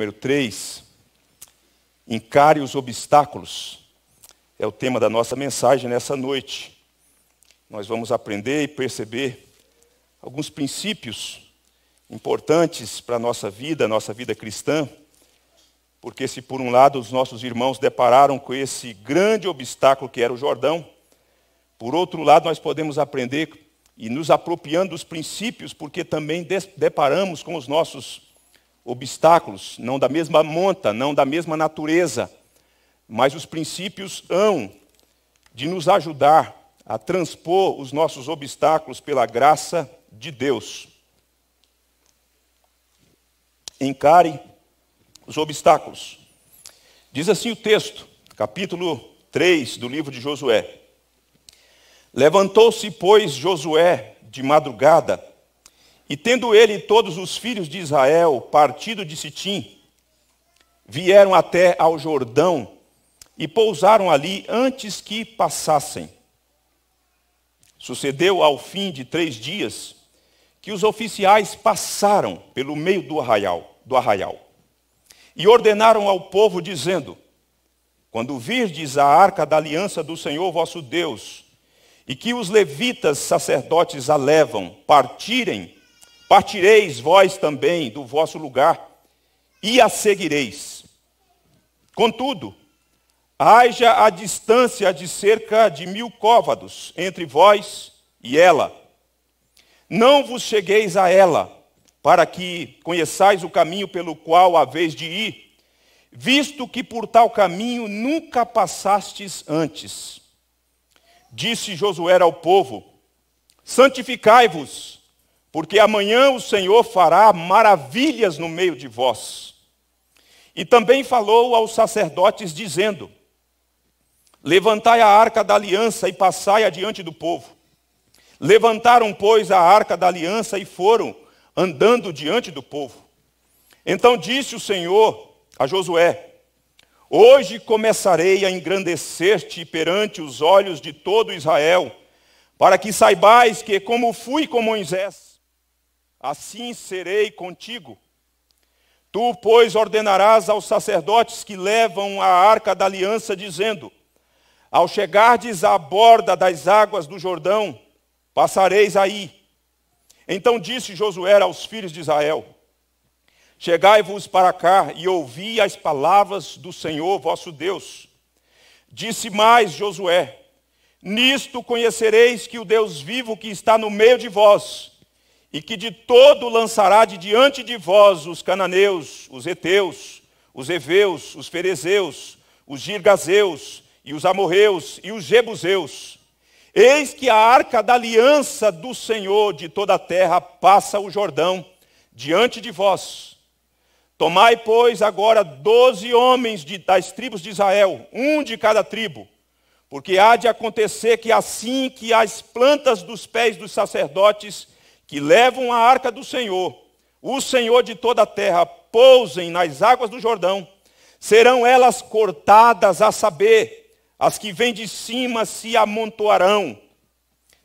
Número 3, encare os obstáculos. É o tema da nossa mensagem nessa noite. Nós vamos aprender e perceber alguns princípios importantes para a nossa vida cristã, porque se por um lado os nossos irmãos depararam com esse grande obstáculo que era o Jordão, por outro lado nós podemos aprender e nos apropriando dos princípios, porque também deparamos com os nossos obstáculos, não da mesma monta, não da mesma natureza, mas os princípios hão de nos ajudar a transpor os nossos obstáculos pela graça de Deus. Encare os obstáculos. Diz assim o texto, capítulo 3 do livro de Josué. Levantou-se, pois, Josué de madrugada, e tendo ele e todos os filhos de Israel partido de Sitim, vieram até ao Jordão, e pousaram ali antes que passassem. Sucedeu ao fim de 3 dias que os oficiais passaram pelo meio do arraial e ordenaram ao povo, dizendo: quando virdes a arca da aliança do Senhor vosso Deus, e que os levitas sacerdotes a levam, partireis vós também do vosso lugar e a seguireis. Contudo, haja a distância de cerca de 1000 côvados entre vós e ela. Não vos chegueis a ela, para que conheçais o caminho pelo qual haveis de ir, visto que por tal caminho nunca passastes antes. Disse Josué ao povo: santificai-vos, porque amanhã o Senhor fará maravilhas no meio de vós. E também falou aos sacerdotes, dizendo: levantai a arca da aliança e passai adiante do povo. Levantaram, pois, a arca da aliança e foram andando diante do povo. Então disse o Senhor a Josué: hoje começarei a engrandecer-te perante os olhos de todo Israel, para que saibais que, como fui com Moisés, assim serei contigo. Tu, pois, ordenarás aos sacerdotes que levam a arca da aliança, dizendo: ao chegardes à borda das águas do Jordão, passareis aí. Então disse Josué aos filhos de Israel: chegai-vos para cá e ouvi as palavras do Senhor vosso Deus. Disse mais Josué: nisto conhecereis que o Deus vivo que está no meio de vós, e que de todo lançará de diante de vós os cananeus, os heteus, os heveus, os ferezeus, os girgazeus, e os amorreus e os jebuseus. Eis que a arca da aliança do Senhor de toda a terra passa o Jordão diante de vós. Tomai, pois, agora 12 homens das tribos de Israel, um de cada tribo, porque há de acontecer que assim que as plantas dos pés dos sacerdotes que levam a arca do Senhor, o Senhor de toda a terra, pousem nas águas do Jordão, serão elas cortadas, a saber, as que vêm de cima se amontoarão.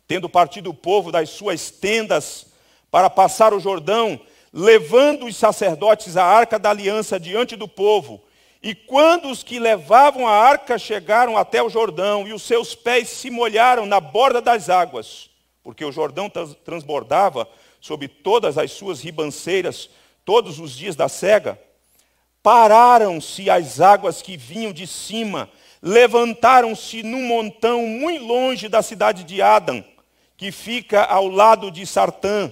Tendo partido o povo das suas tendas para passar o Jordão, levando os sacerdotes a arca da aliança diante do povo, e quando os que levavam a arca chegaram até o Jordão, e os seus pés se molharam na borda das águas, porque o Jordão transbordava sobre todas as suas ribanceiras todos os dias da cega, pararam-se as águas que vinham de cima, levantaram-se num montão muito longe da cidade de Adam, que fica ao lado de Sartã,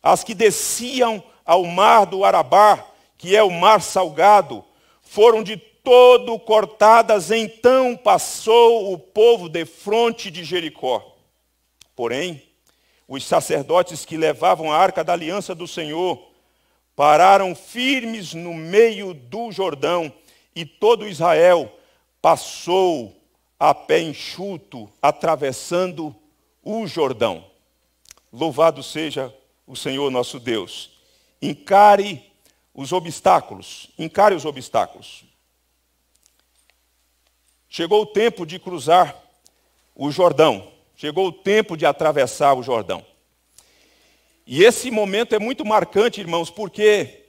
as que desciam ao mar do Arabá, que é o mar salgado, foram de todo cortadas. Então passou o povo defronte de Jericó. Porém, os sacerdotes que levavam a arca da aliança do Senhor pararam firmes no meio do Jordão, e todo Israel passou a pé enxuto, atravessando o Jordão. Louvado seja o Senhor nosso Deus. Encare os obstáculos, encare os obstáculos. Chegou o tempo de cruzar o Jordão, chegou o tempo de atravessar o Jordão. E esse momento é muito marcante, irmãos, porque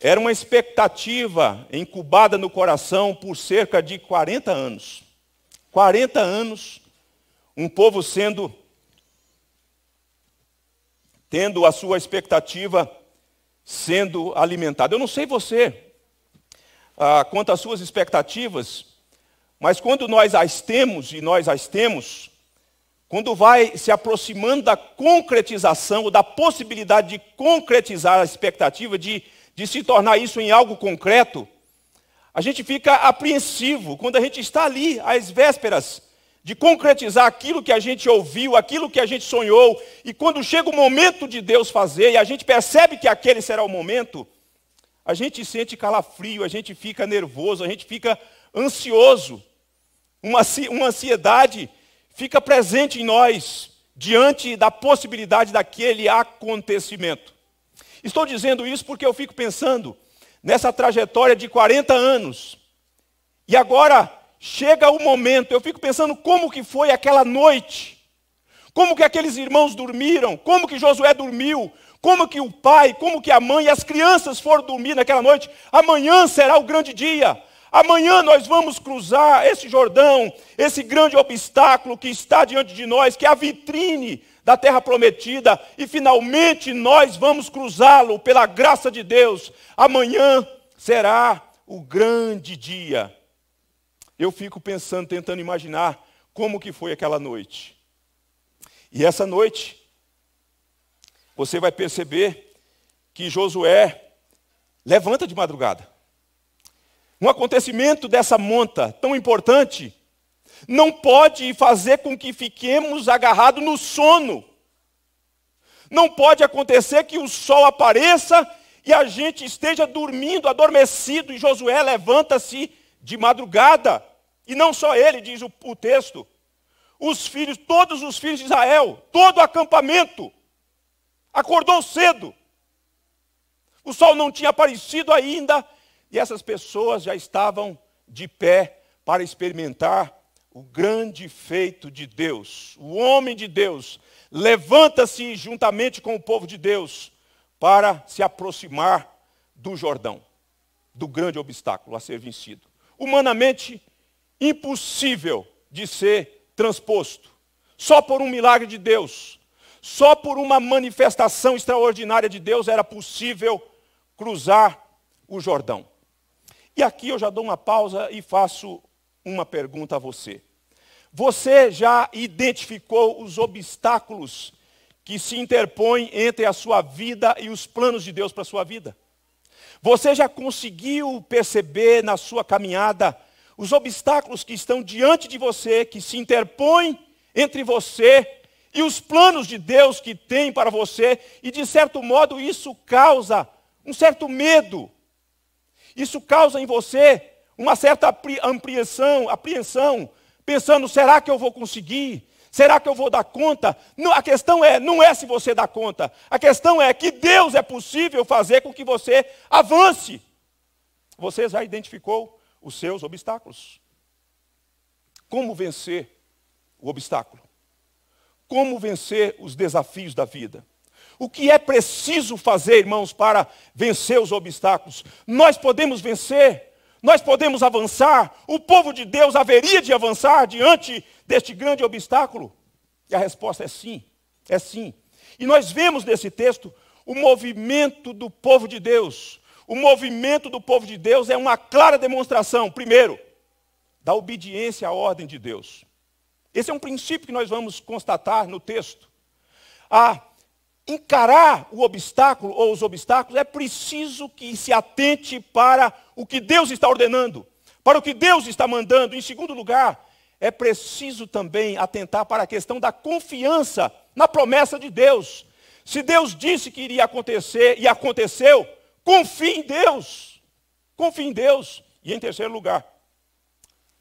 Era uma expectativa incubada no coração por cerca de 40 anos. 40 anos, um povo tendo a sua expectativa sendo alimentada. Eu não sei você quanto às suas expectativas, mas quando nós as temos, e nós as temos, quando vai se aproximando da concretização, ou da possibilidade de concretizar a expectativa, de se tornar isso em algo concreto, a gente fica apreensivo quando a gente está ali, às vésperas, de concretizar aquilo que a gente ouviu, aquilo que a gente sonhou, e quando chega o momento de Deus fazer, e a gente percebe que aquele será o momento, a gente sente calafrio, a gente fica nervoso, a gente fica ansioso. Uma ansiedade fica presente em nós, diante da possibilidade daquele acontecimento. Estou dizendo isso porque eu fico pensando nessa trajetória de 40 anos. E agora chega o momento, eu fico pensando como que foi aquela noite. Como que aqueles irmãos dormiram, como que Josué dormiu, como que o pai, como que a mãe e as crianças foram dormir naquela noite. Amanhã será o grande dia. Amanhã nós vamos cruzar esse Jordão, esse grande obstáculo que está diante de nós, que é a vitrine da terra prometida, e finalmente nós vamos cruzá-lo pela graça de Deus. Amanhã será o grande dia. Eu fico pensando, tentando imaginar como que foi aquela noite. E essa noite, você vai perceber que Josué levanta de madrugada. Um acontecimento dessa monta tão importante não pode fazer com que fiquemos agarrados no sono. Não pode acontecer que o sol apareça e a gente esteja dormindo, adormecido, e Josué levanta-se de madrugada. E não só ele, diz o texto. Os filhos, todos os filhos de Israel, todo o acampamento, acordou cedo. O sol não tinha aparecido ainda, e essas pessoas já estavam de pé para experimentar o grande feito de Deus. O homem de Deus levanta-se juntamente com o povo de Deus para se aproximar do Jordão, do grande obstáculo a ser vencido. Humanamente impossível de ser transposto. Só por um milagre de Deus, só por uma manifestação extraordinária de Deus era possível cruzar o Jordão. E aqui eu já dou uma pausa e faço uma pergunta a você. Você já identificou os obstáculos que se interpõem entre a sua vida e os planos de Deus para a sua vida? Você já conseguiu perceber na sua caminhada os obstáculos que estão diante de você, que se interpõem entre você e os planos de Deus que tem para você? E de certo modo isso causa um certo medo. Isso causa em você uma certa apreensão, pensando, será que eu vou conseguir? Será que eu vou dar conta? Não, a questão não é se você dá conta. A questão é que Deus é possível fazer com que você avance. Você já identificou os seus obstáculos? Como vencer o obstáculo? Como vencer os desafios da vida? O que é preciso fazer, irmãos, para vencer os obstáculos? Nós podemos vencer. Nós podemos avançar. O povo de Deus haveria de avançar diante deste grande obstáculo? E a resposta é sim, é sim. E nós vemos nesse texto o movimento do povo de Deus. O movimento do povo de Deus é uma clara demonstração, primeiro, da obediência à ordem de Deus. Esse é um princípio que nós vamos constatar no texto. A encarar o obstáculo ou os obstáculos, é preciso que se atente para o que Deus está ordenando, para o que Deus está mandando. Em segundo lugar, é preciso também atentar para a questão da confiança na promessa de Deus. Se Deus disse que iria acontecer e aconteceu, confie em Deus. Confie em Deus. E em terceiro lugar,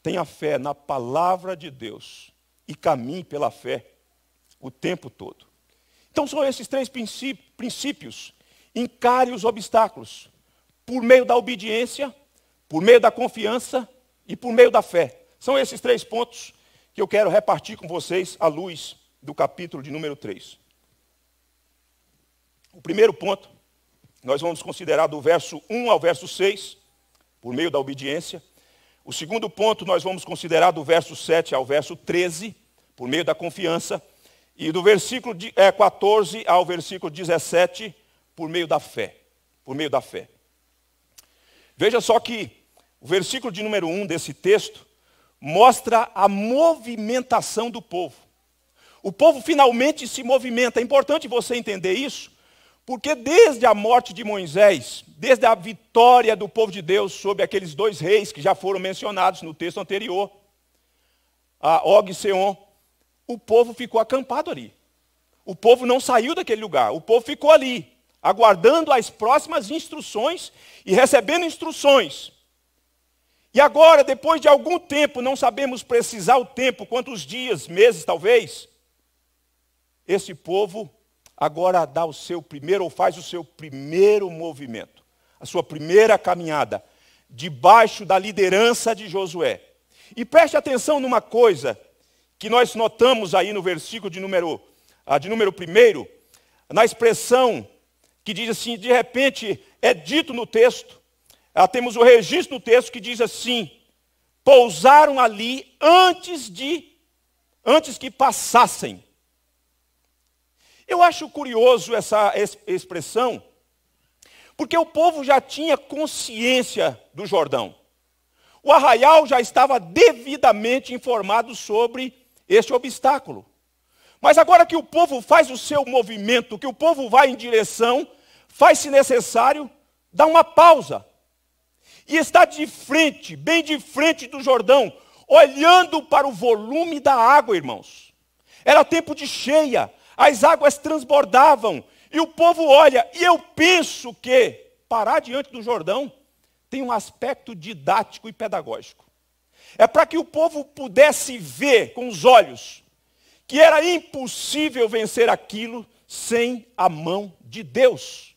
tenha fé na palavra de Deus e caminhe pela fé o tempo todo. Então são esses três princípios. Encare os obstáculos por meio da obediência, por meio da confiança e por meio da fé. São esses três pontos que eu quero repartir com vocês à luz do capítulo de número 3. O primeiro ponto, Nós vamos considerar do verso 1 ao verso 6, por meio da obediência. O segundo ponto nós vamos considerar do verso 7 ao verso 13, por meio da confiança. E do versículo 14 ao versículo 17, por meio da fé. Por meio da fé. Veja só que o versículo de número 1 desse texto mostra a movimentação do povo. O povo finalmente se movimenta. É importante você entender isso, porque desde a morte de Moisés, desde a vitória do povo de Deus sobre aqueles dois reis que já foram mencionados no texto anterior, a Og e Seom, o povo ficou acampado ali. O povo não saiu daquele lugar, o povo ficou ali, aguardando as próximas instruções e recebendo instruções. E agora, depois de algum tempo, não sabemos precisar o tempo, quantos dias, meses talvez, esse povo agora dá o seu primeiro, ou faz o seu primeiro movimento, a sua primeira caminhada, debaixo da liderança de Josué. E preste atenção numa coisa que nós notamos aí no versículo de número 1, na expressão que diz assim, de repente, é dito no texto, temos o registro do texto que diz assim, pousaram ali antes que passassem. Eu acho curioso essa expressão, porque o povo já tinha consciência do Jordão. O arraial já estava devidamente informado sobre este obstáculo. Mas agora que o povo faz o seu movimento, que o povo vai em direção, faz-se necessário, dá uma pausa. E está de frente, bem de frente do Jordão, olhando para o volume da água, irmãos. Era tempo de cheia, as águas transbordavam, e o povo olha, e eu penso que parar diante do Jordão tem um aspecto didático e pedagógico. É para que o povo pudesse ver com os olhos que era impossível vencer aquilo sem a mão de Deus.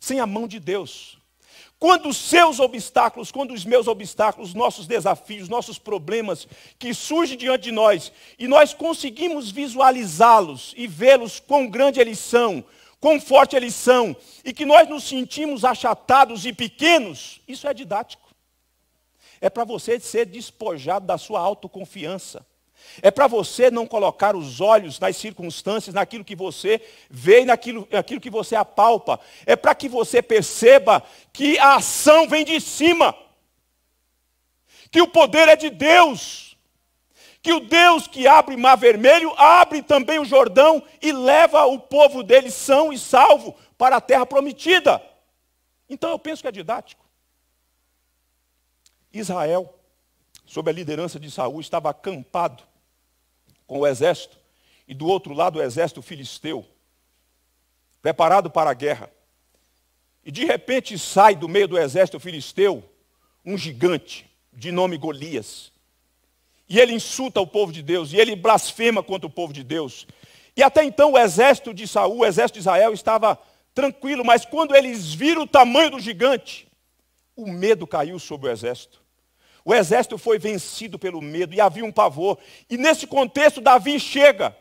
Sem a mão de Deus. Quando os seus obstáculos, quando os meus obstáculos, nossos desafios, nossos problemas que surgem diante de nós, e nós conseguimos visualizá-los e vê-los quão grande eles são, quão forte eles são, e que nós nos sentimos achatados e pequenos, isso é didático. É para você ser despojado da sua autoconfiança. É para você não colocar os olhos nas circunstâncias, naquilo que você vê e naquilo que você apalpa. É para que você perceba que a ação vem de cima. Que o poder é de Deus. Que o Deus que abre o Mar Vermelho, abre também o Jordão e leva o povo dele são e salvo para a terra prometida. Então eu penso que é didático. Israel, sob a liderança de Saúl, estava acampado com o exército, e do outro lado o exército filisteu, preparado para a guerra. E de repente sai do meio do exército filisteu um gigante, de nome Golias. E ele insulta o povo de Deus, e ele blasfema contra o povo de Deus. E até então o exército de Saúl, o exército de Israel, estava tranquilo, mas quando eles viram o tamanho do gigante, o medo caiu sobre o exército. O exército foi vencido pelo medo e havia um pavor. E nesse contexto, Davi chega,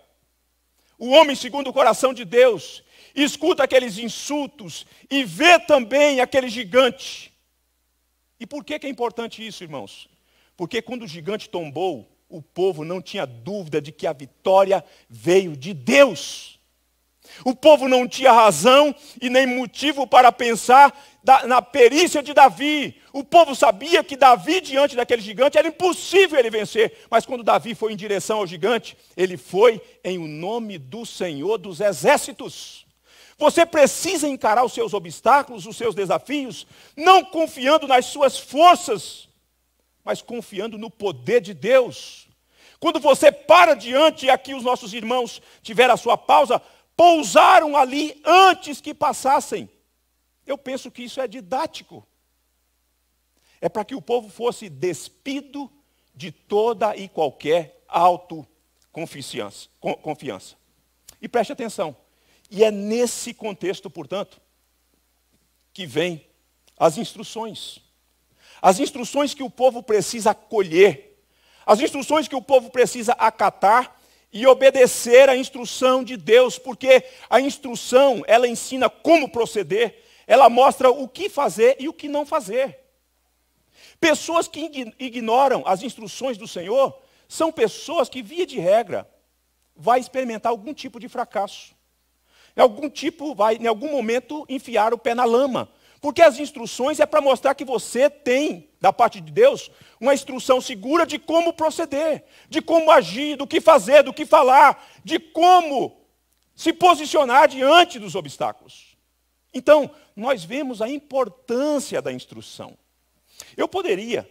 o homem segundo o coração de Deus, e escuta aqueles insultos e vê também aquele gigante. E por que é importante isso, irmãos? Porque quando o gigante tombou, o povo não tinha dúvida de que a vitória veio de Deus. O povo não tinha razão e nem motivo para pensar na perícia de Davi. O povo sabia que Davi, diante daquele gigante, era impossível ele vencer. Mas quando Davi foi em direção ao gigante, ele foi em nome do Senhor dos Exércitos. Você precisa encarar os seus obstáculos, os seus desafios, não confiando nas suas forças, mas confiando no poder de Deus. Quando você para diante, e aqui os nossos irmãos tiveram a sua pausa, pousaram ali antes que passassem. Eu penso que isso é didático. É para que o povo fosse despido de toda e qualquer autoconfiança. E preste atenção. E é nesse contexto, portanto, que vem as instruções. As instruções que o povo precisa acolher. As instruções que o povo precisa acatar e obedecer à instrução de Deus, porque a instrução, ela ensina como proceder, ela mostra o que fazer e o que não fazer. Pessoas que ignoram as instruções do Senhor são pessoas que, via de regra, vai experimentar algum tipo de fracasso. Em algum momento, enfiar o pé na lama. Porque as instruções é para mostrar que você tem, da parte de Deus, uma instrução segura de como proceder, de como agir, do que fazer, do que falar, de como se posicionar diante dos obstáculos. Então, nós vemos a importância da instrução. Eu poderia,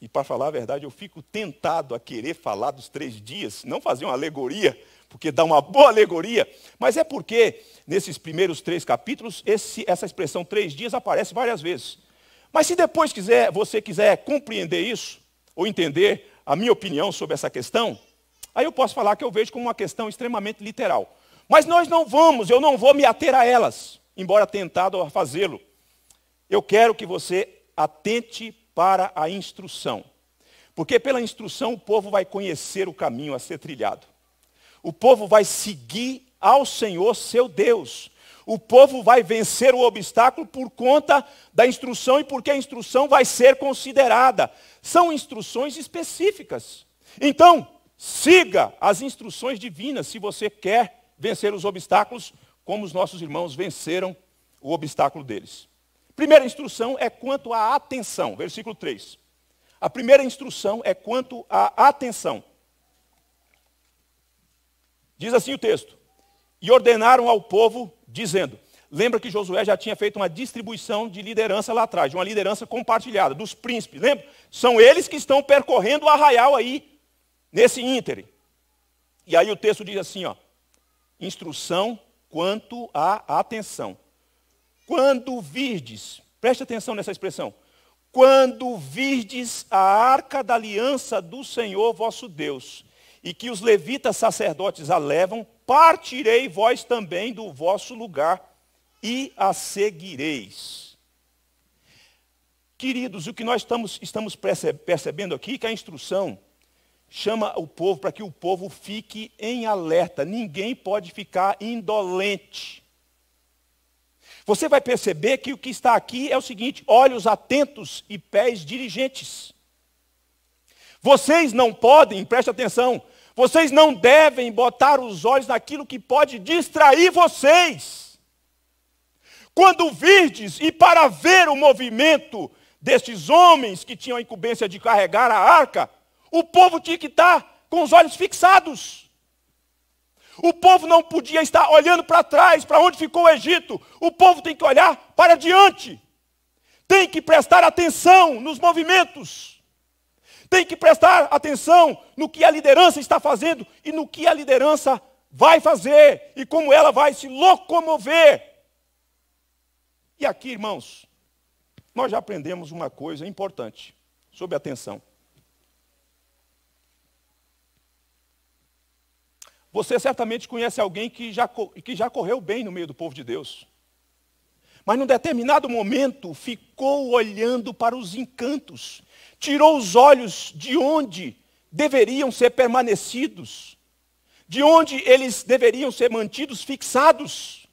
e para falar a verdade, eu fico tentado a querer falar dos 3 dias, não fazer uma alegoria, porque dá uma boa alegoria, mas é porque, nesses primeiros 3 capítulos, essa expressão 3 dias aparece várias vezes. Mas se depois você quiser compreender isso, ou entender a minha opinião sobre essa questão, aí eu posso falar que eu vejo como uma questão extremamente literal. Mas nós não vamos, eu não vou me ater a elas, embora tentado a fazê-lo. Eu quero que você atente para a instrução. Porque pela instrução o povo vai conhecer o caminho a ser trilhado. O povo vai seguir ao Senhor, seu Deus. O povo vai vencer o obstáculo por conta da instrução e porque a instrução vai ser considerada. São instruções específicas. Então, siga as instruções divinas se você quer vencer os obstáculos, como os nossos irmãos venceram o obstáculo deles. Primeira instrução é quanto à atenção. Versículo 3. A primeira instrução é quanto à atenção. Diz assim o texto: e ordenaram ao povo, dizendo. Lembra que Josué já tinha feito uma distribuição de liderança lá atrás, de uma liderança compartilhada, dos príncipes. Lembra? São eles que estão percorrendo o arraial aí, nesse íntere. E aí o texto diz assim, ó, instrução quanto à atenção. Quando virdes, preste atenção nessa expressão, quando virdes a arca da aliança do Senhor vosso Deus, e que os levitas sacerdotes a levam, partirei vós também do vosso lugar e a seguireis. Queridos, o que nós estamos percebendo aqui é que a instrução chama o povo para que o povo fique em alerta. Ninguém pode ficar indolente. Você vai perceber que o que está aqui é o seguinte: olhos atentos e pés diligentes. Vocês não podem, preste atenção, vocês não devem botar os olhos naquilo que pode distrair vocês. Quando virdes, e para ver o movimento destes homens que tinham a incumbência de carregar a arca, o povo tinha que estar com os olhos fixados. O povo não podia estar olhando para trás, para onde ficou o Egito. O povo tem que olhar para diante. Tem que prestar atenção nos movimentos. Tem que prestar atenção no que a liderança está fazendo e no que a liderança vai fazer e como ela vai se locomover. E aqui, irmãos, nós já aprendemos uma coisa importante sobre atenção. Você certamente conhece alguém que já correu bem no meio do povo de Deus, mas num determinado momento ficou olhando para os encantos, tirou os olhos de onde deveriam ser permanecidos, de onde eles deveriam ser mantidos fixados.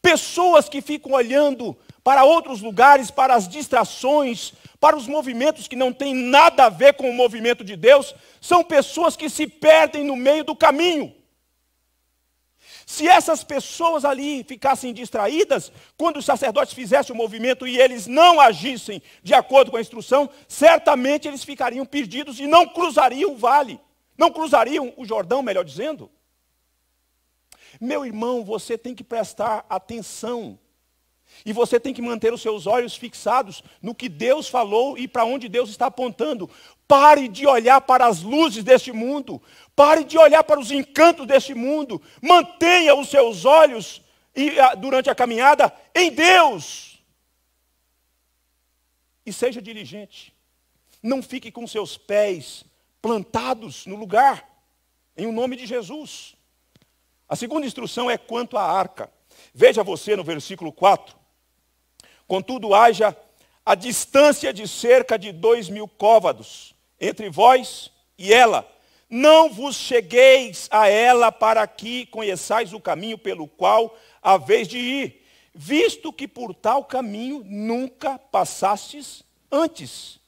Pessoas que ficam olhando para outros lugares, para as distrações, para os movimentos que não têm nada a ver com o movimento de Deus, são pessoas que se perdem no meio do caminho. Se essas pessoas ali ficassem distraídas, quando os sacerdotes fizessem o movimento e eles não agissem de acordo com a instrução, certamente eles ficariam perdidos e não cruzariam o vale, não cruzariam o Jordão, melhor dizendo. Meu irmão, você tem que prestar atenção e você tem que manter os seus olhos fixados no que Deus falou e para onde Deus está apontando. Pare de olhar para as luzes deste mundo. Pare de olhar para os encantos deste mundo. Mantenha os seus olhos, durante a caminhada, em Deus. E seja diligente. Não fique com seus pés plantados no lugar. Em nome de Jesus. A segunda instrução é quanto à arca. Veja você no versículo 4. Contudo, haja a distância de cerca de 2.000 côvados entre vós e ela, Não vos chegueis a ela para que conheçais o caminho pelo qual haveis de ir, visto que por tal caminho nunca passastes antes.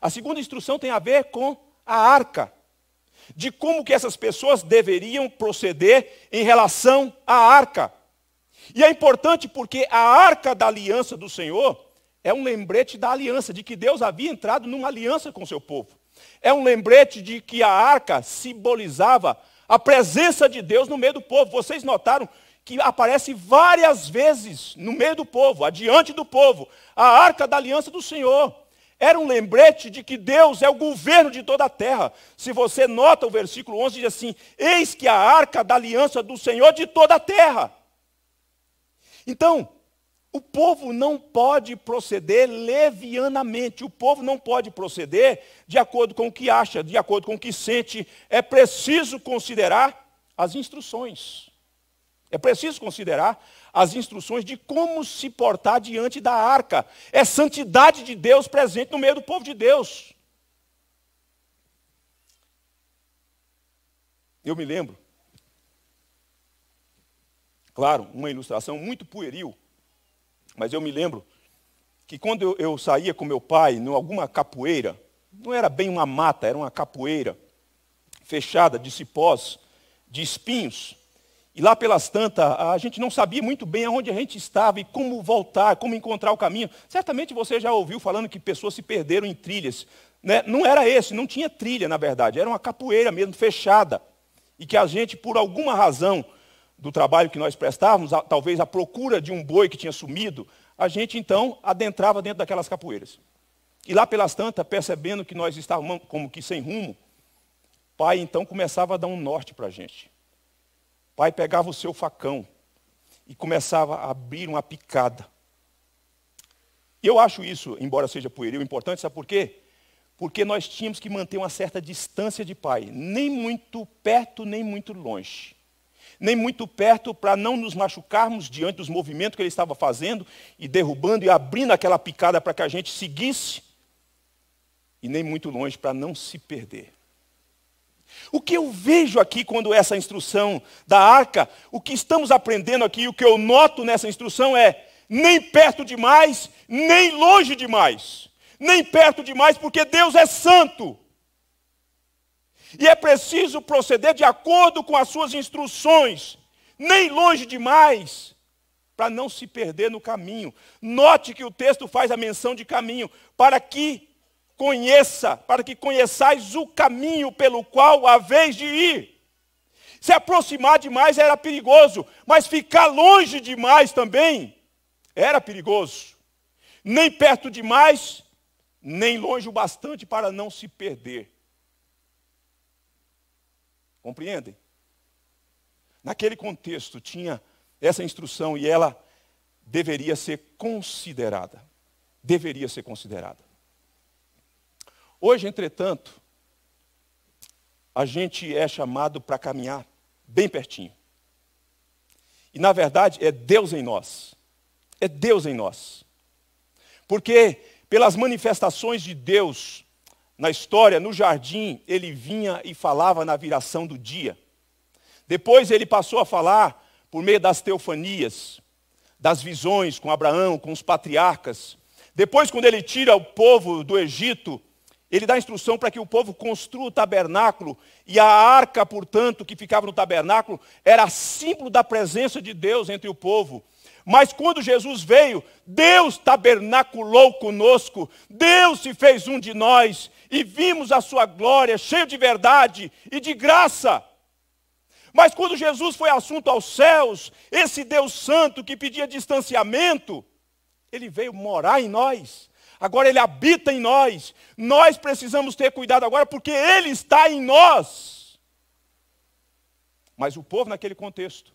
A segunda instrução tem a ver com a arca, de como que essas pessoas deveriam proceder em relação à arca. E é importante porque a arca da aliança do Senhor é um lembrete da aliança, de que Deus havia entrado numa aliança com o seu povo. É um lembrete de que a arca simbolizava a presença de Deus no meio do povo. Vocês notaram que aparece várias vezes no meio do povo, adiante do povo, a arca da aliança do Senhor. Era um lembrete de que Deus é o governo de toda a terra. Se você nota o versículo 11, diz assim: eis que a arca da aliança do Senhor de toda a terra. Então, o povo não pode proceder levianamente, o povo não pode proceder de acordo com o que acha, de acordo com o que sente. É preciso considerar as instruções. É preciso considerar as instruções de como se portar diante da arca. É santidade de Deus presente no meio do povo de Deus. Eu me lembro, claro, uma ilustração muito pueril, mas eu me lembro que quando eu saía com meu pai em alguma capoeira, não era bem uma mata, era uma capoeira fechada de cipós, de espinhos. E lá pelas tantas, a gente não sabia muito bem aonde a gente estava e como voltar, como encontrar o caminho. Certamente você já ouviu falando que pessoas se perderam em trilhas, né? Não era esse, não tinha trilha, na verdade. Era uma capoeira mesmo, fechada. E que a gente, por alguma razão do trabalho que nós prestávamos, talvez à procura de um boi que tinha sumido, a gente, então, adentrava dentro daquelas capoeiras. E lá pelas tantas, percebendo que nós estávamos como que sem rumo, pai, então, começava a dar um norte para a gente. Pai pegava o seu facão e começava a abrir uma picada. E eu acho isso, embora seja pueril, importante, sabe por quê? Porque nós tínhamos que manter uma certa distância de pai, nem muito perto, nem muito longe. Nem muito perto para não nos machucarmos diante dos movimentos que ele estava fazendo e derrubando e abrindo aquela picada para que a gente seguisse. E nem muito longe para não se perder. O que eu vejo aqui quando essa instrução da arca, o que estamos aprendendo aqui, o que eu noto nessa instrução é nem perto demais, nem longe demais. Nem perto demais, porque Deus é santo. E é preciso proceder de acordo com as suas instruções. Nem longe demais, para não se perder no caminho. Note que o texto faz a menção de caminho, para que conheça, para que conheçais o caminho pelo qual haveis de ir. Se aproximar demais era perigoso, mas ficar longe demais também era perigoso. Nem perto demais, nem longe o bastante para não se perder. Compreendem? Naquele contexto tinha essa instrução e ela deveria ser considerada. Deveria ser considerada. Hoje, entretanto, a gente é chamado para caminhar bem pertinho. E, na verdade, é Deus em nós. É Deus em nós. Porque, pelas manifestações de Deus na história, no jardim, ele vinha e falava na viração do dia. Depois ele passou a falar por meio das teofanias, das visões com Abraão, com os patriarcas. Depois, quando ele tira o povo do Egito, ele dá instrução para que o povo construa o tabernáculo, e a arca, portanto, que ficava no tabernáculo, era símbolo da presença de Deus entre o povo. Mas quando Jesus veio, Deus tabernaculou conosco, Deus se fez um de nós, e vimos a sua glória, cheio de verdade e de graça. Mas quando Jesus foi assunto aos céus, esse Deus santo que pedia distanciamento, ele veio morar em nós. Agora ele habita em nós. Nós precisamos ter cuidado agora porque ele está em nós. Mas o povo naquele contexto,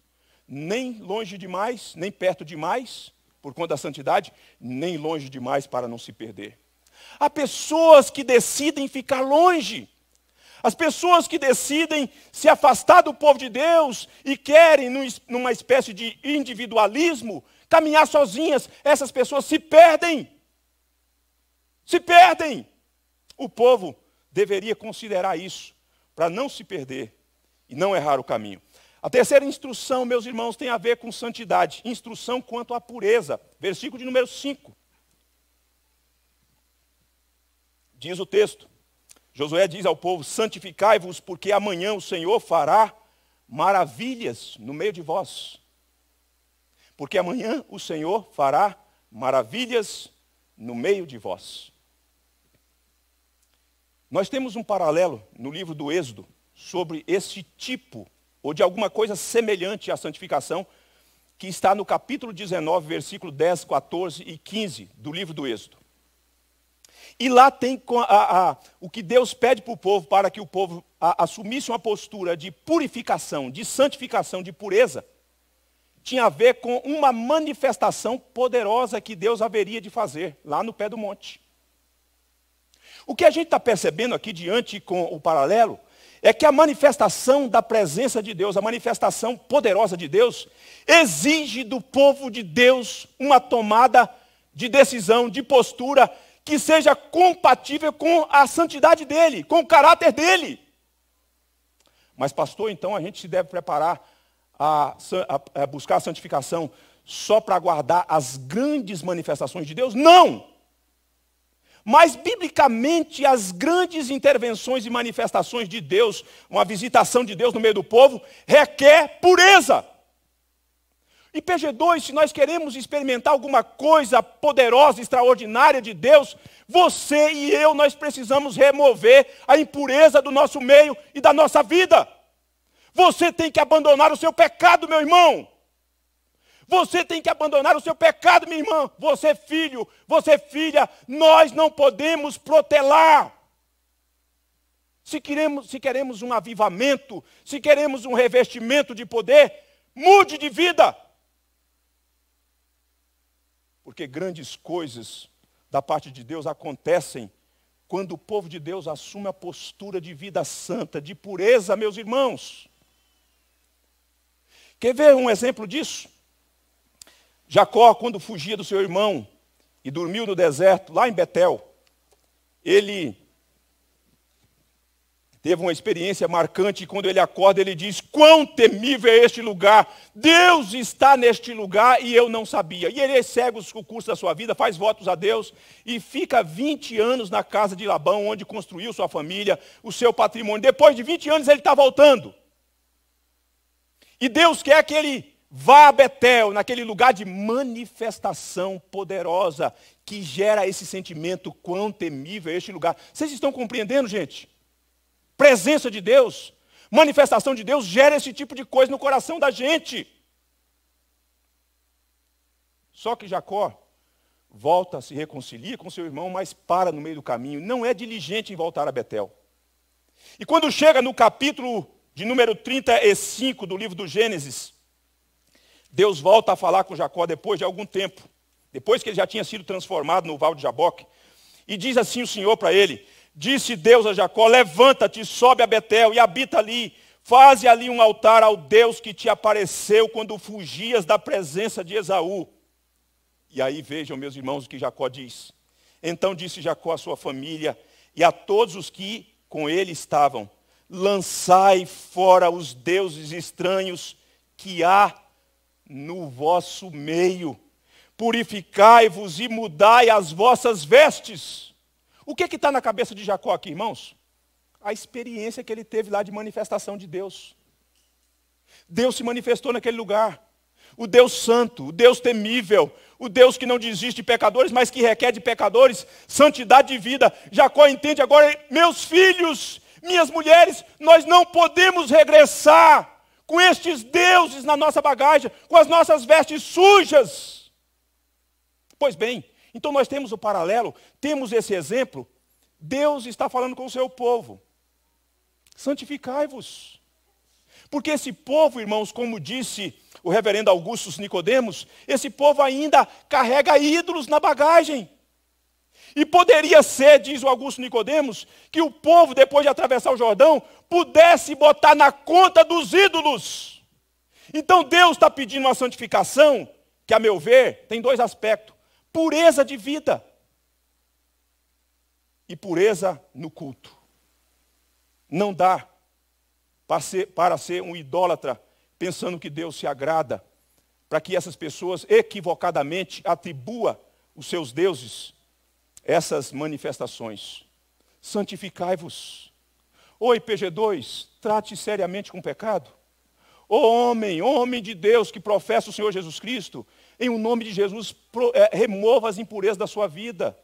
nem longe demais, nem perto demais, por conta da santidade, nem longe demais para não se perder. Há pessoas que decidem ficar longe. As pessoas que decidem se afastar do povo de Deus e querem, numa espécie de individualismo, caminhar sozinhas. Essas pessoas se perdem. Se perdem. O povo deveria considerar isso, para não se perder e não errar o caminho. A terceira instrução, meus irmãos, tem a ver com santidade. Instrução quanto à pureza. Versículo de número 5. Diz o texto. Josué diz ao povo: santificai-vos, porque amanhã o Senhor fará maravilhas no meio de vós. Porque amanhã o Senhor fará maravilhas no meio de vós. Nós temos um paralelo no livro do Êxodo sobre esse tipo ou de alguma coisa semelhante à santificação, que está no capítulo 19, versículo 10, 14 e 15 do livro do Êxodo. E lá tem o que Deus pede para o povo, para que o povo assumisse uma postura de purificação, de santificação, de pureza, tinha a ver com uma manifestação poderosa que Deus haveria de fazer lá no pé do monte. O que a gente está percebendo aqui diante com o paralelo é que a manifestação da presença de Deus, a manifestação poderosa de Deus, exige do povo de Deus uma tomada de decisão, de postura, que seja compatível com a santidade dele, com o caráter dele. Mas, pastor, então a gente se deve preparar a buscar a santificação só para aguardar as grandes manifestações de Deus? Não! Mas, biblicamente, as grandes intervenções e manifestações de Deus, uma visitação de Deus no meio do povo, requer pureza. E PG2, se nós queremos experimentar alguma coisa poderosa, extraordinária de Deus, você e eu, nós precisamos remover a impureza do nosso meio e da nossa vida. Você tem que abandonar o seu pecado, meu irmão. Você tem que abandonar o seu pecado, minha irmã. Você, filho, você, filha, nós não podemos protelar. Se queremos um avivamento, se queremos um revestimento de poder, mude de vida. Porque grandes coisas da parte de Deus acontecem quando o povo de Deus assume a postura de vida santa, de pureza, meus irmãos. Quer ver um exemplo disso? Jacó, quando fugia do seu irmão e dormiu no deserto, lá em Betel, ele teve uma experiência marcante e quando ele acorda, ele diz: quão temível é este lugar! Deus está neste lugar e eu não sabia. E ele segue o curso da sua vida, faz votos a Deus e fica 20 anos na casa de Labão, onde construiu sua família, o seu patrimônio. Depois de 20 anos, ele está voltando. E Deus quer que ele vá a Betel, naquele lugar de manifestação poderosa que gera esse sentimento, quão temível é este lugar. Vocês estão compreendendo, gente? Presença de Deus, manifestação de Deus gera esse tipo de coisa no coração da gente. Só que Jacó volta, se reconcilia com seu irmão, mas para no meio do caminho. Não é diligente em voltar a Betel. E quando chega no capítulo de número 35 do livro do Gênesis, Deus volta a falar com Jacó depois de algum tempo, depois que ele já tinha sido transformado no val de Jaboque, e diz assim o Senhor para ele: disse Deus a Jacó, levanta-te, sobe a Betel e habita ali, faze ali um altar ao Deus que te apareceu quando fugias da presença de Esaú. E aí vejam, meus irmãos, o que Jacó diz. Então disse Jacó à sua família e a todos os que com ele estavam: lançai fora os deuses estranhos que há no vosso meio, purificai-vos e mudai as vossas vestes. O que está na cabeça de Jacó aqui, irmãos? A experiência que ele teve lá de manifestação de Deus. Deus se manifestou naquele lugar. O Deus santo, o Deus temível, o Deus que não desiste de pecadores, mas que requer de pecadores santidade de vida. Jacó entende agora: meus filhos, minhas mulheres, nós não podemos regressar com estes deuses na nossa bagagem, com as nossas vestes sujas. Pois bem, então nós temos o paralelo, temos esse exemplo. Deus está falando com o seu povo: santificai-vos. Porque esse povo, irmãos, como disse o reverendo Augustus Nicodemos, esse povo ainda carrega ídolos na bagagem. E poderia ser, diz o Augusto Nicodemos, que o povo, depois de atravessar o Jordão, pudesse botar na conta dos ídolos. Então Deus está pedindo uma santificação, que a meu ver, tem dois aspectos. Pureza de vida e pureza no culto. Não dá para ser um idólatra, pensando que Deus se agrada, para que essas pessoas equivocadamente atribuam os seus deuses essas manifestações. Santificai-vos. Ô IPG2, trate seriamente com o pecado. Ô homem, homem de Deus que professa o Senhor Jesus Cristo, em o nome de Jesus, remova as impurezas da sua vida.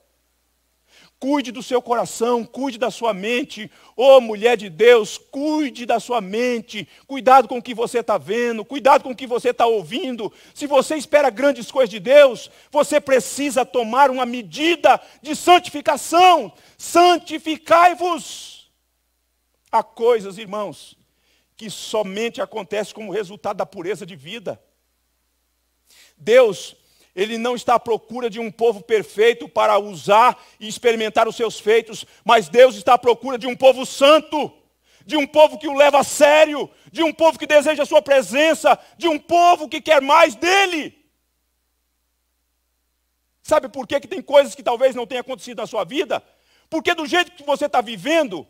Cuide do seu coração, cuide da sua mente. Ô mulher de Deus, cuide da sua mente. Cuidado com o que você está vendo, cuidado com o que você está ouvindo. Se você espera grandes coisas de Deus, você precisa tomar uma medida de santificação. Santificai-vos. Há coisas, irmãos, que somente acontecem como resultado da pureza de vida. Deus, Ele não está à procura de um povo perfeito para usar e experimentar os seus feitos, mas Deus está à procura de um povo santo, de um povo que o leva a sério, de um povo que deseja a sua presença, de um povo que quer mais dele. Sabe por que tem coisas que talvez não tenha acontecido na sua vida? Porque do jeito que você está vivendo,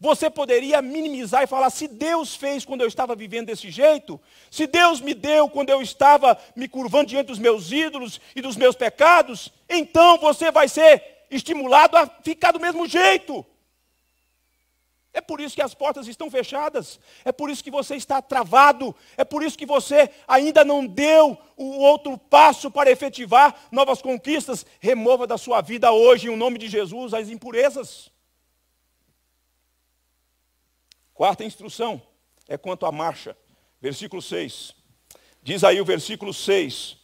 você poderia minimizar e falar, se Deus fez quando eu estava vivendo desse jeito, se Deus me deu quando eu estava me curvando diante dos meus ídolos e dos meus pecados, então você vai ser estimulado a ficar do mesmo jeito. É por isso que as portas estão fechadas, é por isso que você está travado, é por isso que você ainda não deu o outro passo para efetivar novas conquistas. Remova da sua vida hoje, em nome de Jesus, as impurezas. Quarta instrução é quanto à marcha. Versículo 6. Diz aí o versículo 6.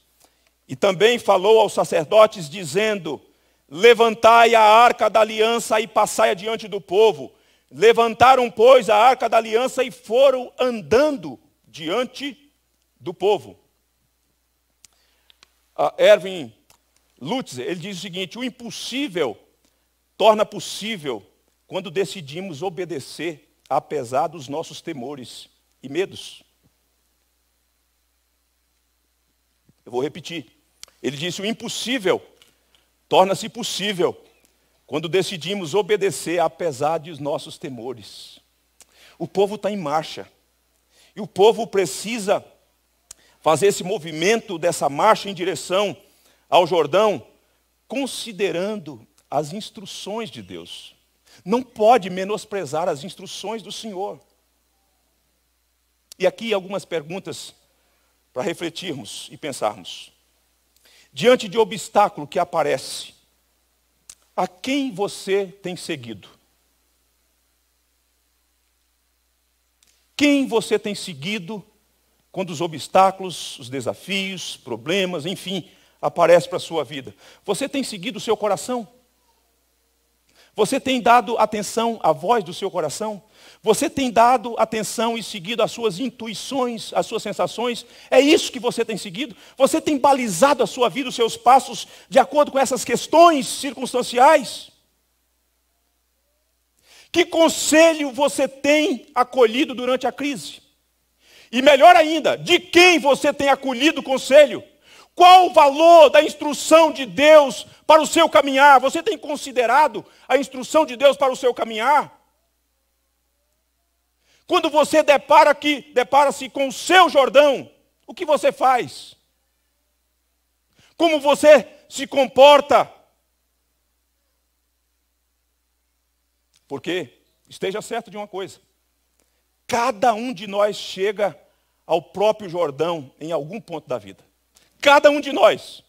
E também falou aos sacerdotes, dizendo, levantai a arca da aliança e passai adiante do povo. Levantaram, pois, a arca da aliança e foram andando diante do povo. A Erwin Lutzer, ele diz o seguinte, o impossível torna possível quando decidimos obedecer apesar dos nossos temores e medos. Eu vou repetir. Ele disse, o impossível torna-se possível quando decidimos obedecer apesar dos nossos temores. O povo está em marcha. E o povo precisa fazer esse movimento dessa marcha em direção ao Jordão, considerando as instruções de Deus. Não pode menosprezar as instruções do Senhor. E aqui algumas perguntas para refletirmos e pensarmos. Diante de obstáculo que aparece, a quem você tem seguido? Quem você tem seguido quando os obstáculos, os desafios, problemas, enfim, aparecem para a sua vida? Você tem seguido o seu coração? Você tem dado atenção à voz do seu coração? Você tem dado atenção e seguido as suas intuições, as suas sensações? É isso que você tem seguido? Você tem balizado a sua vida, os seus passos, de acordo com essas questões circunstanciais? Que conselho você tem acolhido durante a crise? E melhor ainda, de quem você tem acolhido o conselho? Qual o valor da instrução de Deus para o seu caminhar? Você tem considerado a instrução de Deus para o seu caminhar? Quando você depara-se com o seu Jordão, o que você faz? Como você se comporta? Porque, esteja certo de uma coisa, cada um de nós chega ao próprio Jordão em algum ponto da vida. Cada um de nós,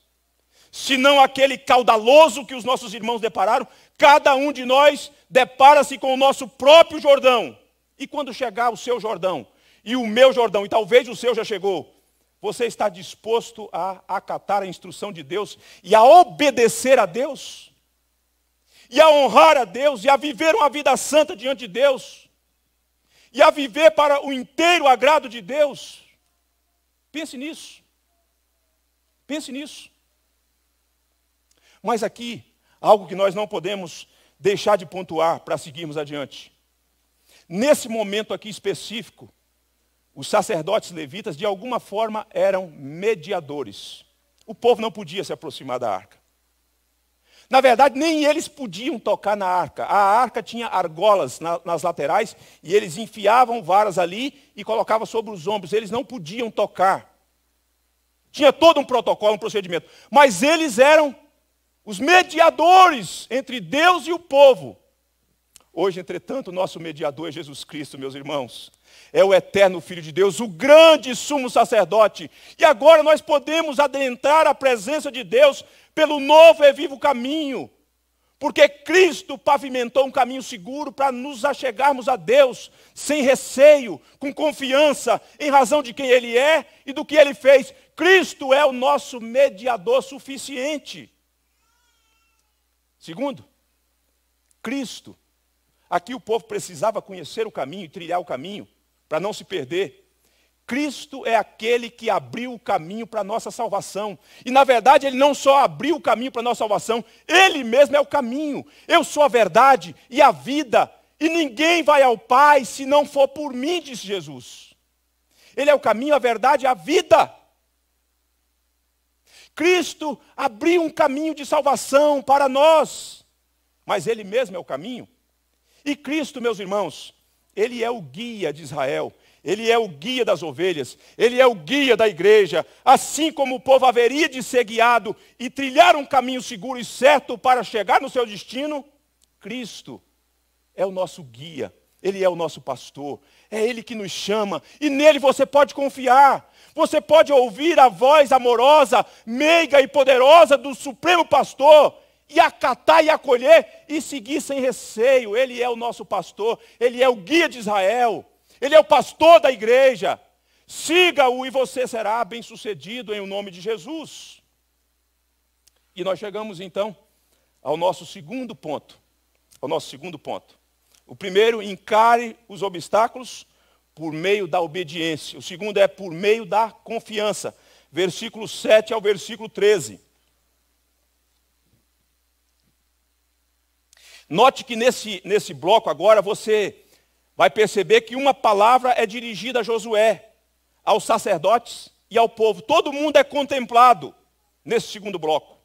se não aquele caudaloso que os nossos irmãos depararam, cada um de nós depara-se com o nosso próprio Jordão. E quando chegar o seu Jordão, e o meu Jordão, e talvez o seu já chegou, você está disposto a acatar a instrução de Deus, e a obedecer a Deus, e a honrar a Deus, e a viver uma vida santa diante de Deus, e a viver para o inteiro agrado de Deus? Pense nisso. Pense nisso. Mas aqui, algo que nós não podemos deixar de pontuar para seguirmos adiante. Nesse momento aqui específico, os sacerdotes levitas, de alguma forma, eram mediadores. O povo não podia se aproximar da arca. Na verdade, nem eles podiam tocar na arca. A arca tinha argolas nas laterais e eles enfiavam varas ali e colocavam sobre os ombros. Eles não podiam tocar. Tinha todo um protocolo, um procedimento. Mas eles eram os mediadores entre Deus e o povo. Hoje, entretanto, o nosso mediador é Jesus Cristo, meus irmãos. É o eterno Filho de Deus, o grande sumo sacerdote. E agora nós podemos adentrar a presença de Deus pelo novo e vivo caminho, porque Cristo pavimentou um caminho seguro para nos achegarmos a Deus, sem receio, com confiança, em razão de quem Ele é e do que Ele fez. Cristo é o nosso mediador suficiente. Segundo, Cristo. Aqui o povo precisava conhecer o caminho e trilhar o caminho para não se perder. Cristo é aquele que abriu o caminho para a nossa salvação. E, na verdade, Ele não só abriu o caminho para a nossa salvação, Ele mesmo é o caminho. Eu sou a verdade e a vida, e ninguém vai ao Pai se não for por mim, disse Jesus. Ele é o caminho, a verdade e a vida. Cristo abriu um caminho de salvação para nós, mas Ele mesmo é o caminho. E Cristo, meus irmãos, Ele é o guia de Israel. Ele é o guia das ovelhas, Ele é o guia da igreja, assim como o povo haveria de ser guiado e trilhar um caminho seguro e certo para chegar no seu destino, Cristo é o nosso guia, Ele é o nosso pastor, é Ele que nos chama, e nele você pode confiar, você pode ouvir a voz amorosa, meiga e poderosa do Supremo Pastor, e acatar e acolher, e seguir sem receio. Ele é o nosso pastor, Ele é o guia de Israel, Ele é o pastor da igreja. Siga-o e você será bem-sucedido em nome de Jesus. E nós chegamos então ao nosso segundo ponto. O primeiro, encare os obstáculos por meio da obediência. O segundo é por meio da confiança. Versículo 7 ao versículo 13. Note que nesse bloco agora você vai perceber que uma palavra é dirigida a Josué, aos sacerdotes e ao povo. Todo mundo é contemplado nesse segundo bloco.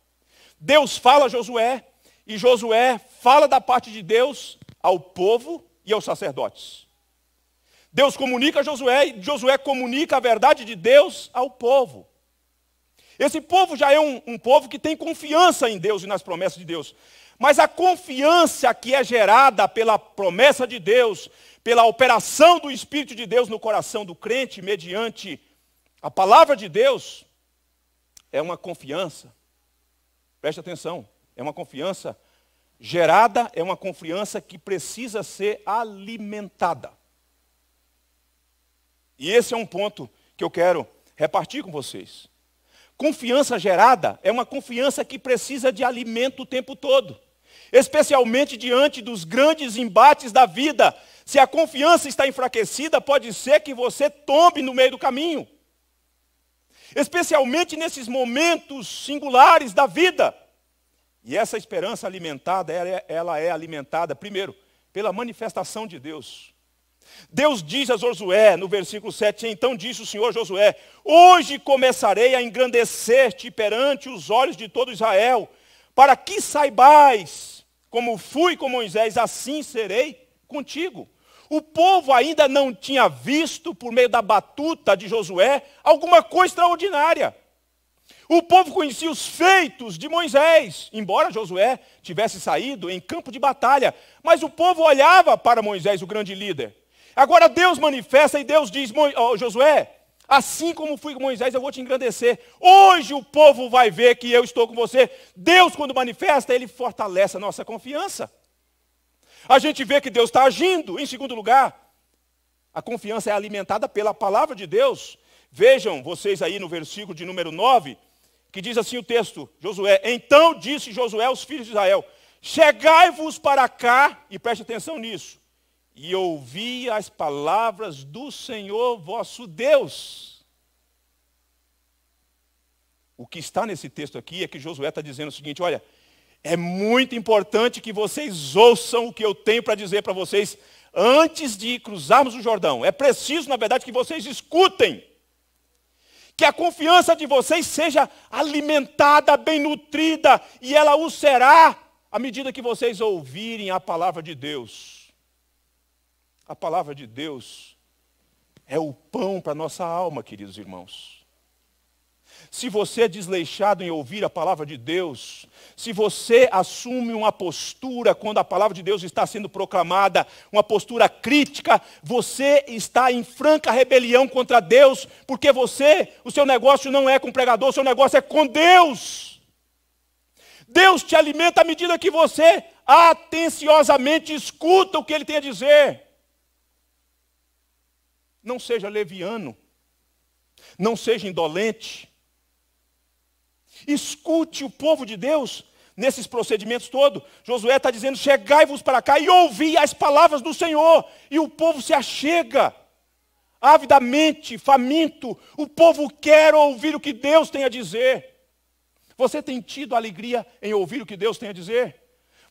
Deus fala a Josué, e Josué fala da parte de Deus ao povo e aos sacerdotes. Deus comunica a Josué, e Josué comunica a verdade de Deus ao povo. Esse povo já é um povo que tem confiança em Deus e nas promessas de Deus. Mas a confiança que é gerada pela promessa de Deus, pela operação do Espírito de Deus no coração do crente, mediante a palavra de Deus, é uma confiança, preste atenção, é uma confiança gerada, é uma confiança que precisa ser alimentada. E esse é um ponto que eu quero repartir com vocês. Confiança gerada é uma confiança que precisa de alimento o tempo todo, especialmente diante dos grandes embates da vida. Se a confiança está enfraquecida, pode ser que você tombe no meio do caminho. Especialmente nesses momentos singulares da vida. E essa esperança alimentada, ela é alimentada, primeiro, pela manifestação de Deus. Deus diz a Josué, no versículo 7, então disse o Senhor Josué, hoje começarei a engrandecer-te perante os olhos de todo Israel, para que saibais, como fui com Moisés, assim serei contigo. O povo ainda não tinha visto, por meio da batuta de Josué, alguma coisa extraordinária. O povo conhecia os feitos de Moisés, embora Josué tivesse saído em campo de batalha, mas o povo olhava para Moisés, o grande líder. Agora Deus manifesta e Deus diz, Josué, assim como fui com Moisés, eu vou te engrandecer. Hoje o povo vai ver que eu estou com você. Deus, quando manifesta, Ele fortalece a nossa confiança. A gente vê que Deus está agindo. Em segundo lugar, a confiança é alimentada pela palavra de Deus. Vejam vocês aí no versículo de número 9, que diz assim o texto, Josué, então disse Josué aos filhos de Israel, chegai-vos para cá, e preste atenção nisso, e ouvi as palavras do Senhor vosso Deus. O que está nesse texto aqui é que Josué está dizendo o seguinte, olha, é muito importante que vocês ouçam o que eu tenho para dizer para vocês antes de cruzarmos o Jordão. É preciso, na verdade, que vocês escutem. que a confiança de vocês seja alimentada, bem nutrida, e ela o será à medida que vocês ouvirem a palavra de Deus. A palavra de Deus é o pão para a nossa alma, queridos irmãos. Se você é desleixado em ouvir a palavra de Deus, se você assume uma postura quando a palavra de Deus está sendo proclamada, uma postura crítica, você está em franca rebelião contra Deus, porque o seu negócio não é com o pregador, o seu negócio é com Deus. Deus te alimenta à medida que você atenciosamente escuta o que Ele tem a dizer. Não seja leviano, não seja indolente. Escute o povo de Deus nesses procedimentos todos. Josué está dizendo: chegai-vos para cá e ouvi as palavras do Senhor. E o povo se achega, avidamente, faminto. O povo quer ouvir o que Deus tem a dizer. Você tem tido alegria em ouvir o que Deus tem a dizer?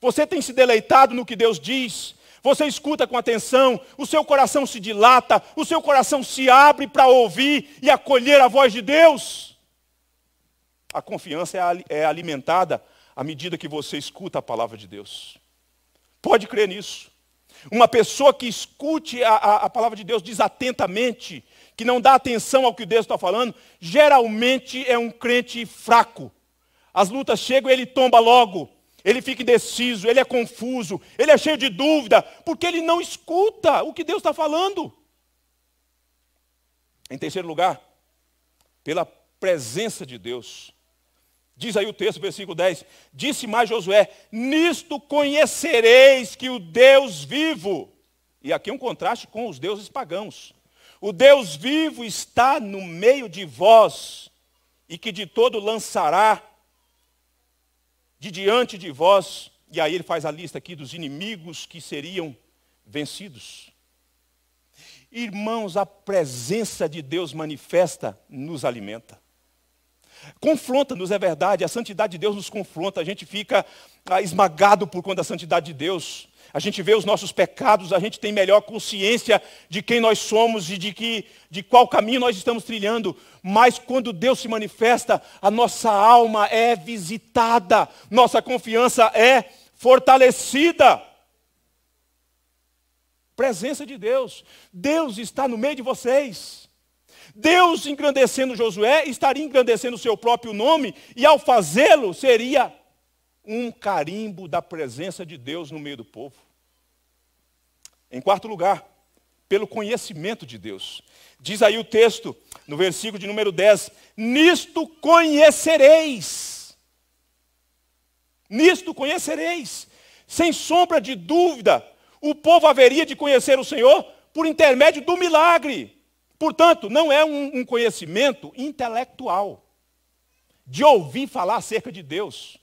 Você tem se deleitado no que Deus diz? Você escuta com atenção, o seu coração se dilata, o seu coração se abre para ouvir e acolher a voz de Deus? A confiança é alimentada à medida que você escuta a palavra de Deus. Pode crer nisso. Uma pessoa que escute a palavra de Deus desatentamente, que não dá atenção ao que Deus está falando, geralmente é um crente fraco. As lutas chegam e ele tomba logo. Ele fica indeciso, ele é confuso, ele é cheio de dúvida, porque ele não escuta o que Deus está falando. Em terceiro lugar, pela presença de Deus. Diz aí o texto, versículo 10. Disse mais Josué: nisto conhecereis que o Deus vivo. E aqui é um contraste com os deuses pagãos. O Deus vivo está no meio de vós, e que de todo lançará de diante de vós. E aí ele faz a lista aqui dos inimigos que seriam vencidos. Irmãos, a presença de Deus manifesta nos alimenta. Confronta-nos, é verdade, a santidade de Deus nos confronta, a gente fica esmagado por conta da santidade de Deus. A gente vê os nossos pecados, a gente tem melhor consciência de quem nós somos e de qual caminho nós estamos trilhando. Mas quando Deus se manifesta, a nossa alma é visitada, nossa confiança é fortalecida. Presença de Deus. Deus está no meio de vocês. Deus, engrandecendo Josué, estaria engrandecendo o seu próprio nome, e ao fazê-lo seria um carimbo da presença de Deus no meio do povo. Em quarto lugar, pelo conhecimento de Deus. Diz aí o texto, no versículo de número 10, nisto conhecereis. Nisto conhecereis. Sem sombra de dúvida, o povo haveria de conhecer o Senhor por intermédio do milagre. Portanto, não é um conhecimento intelectual de ouvir falar acerca de Deus.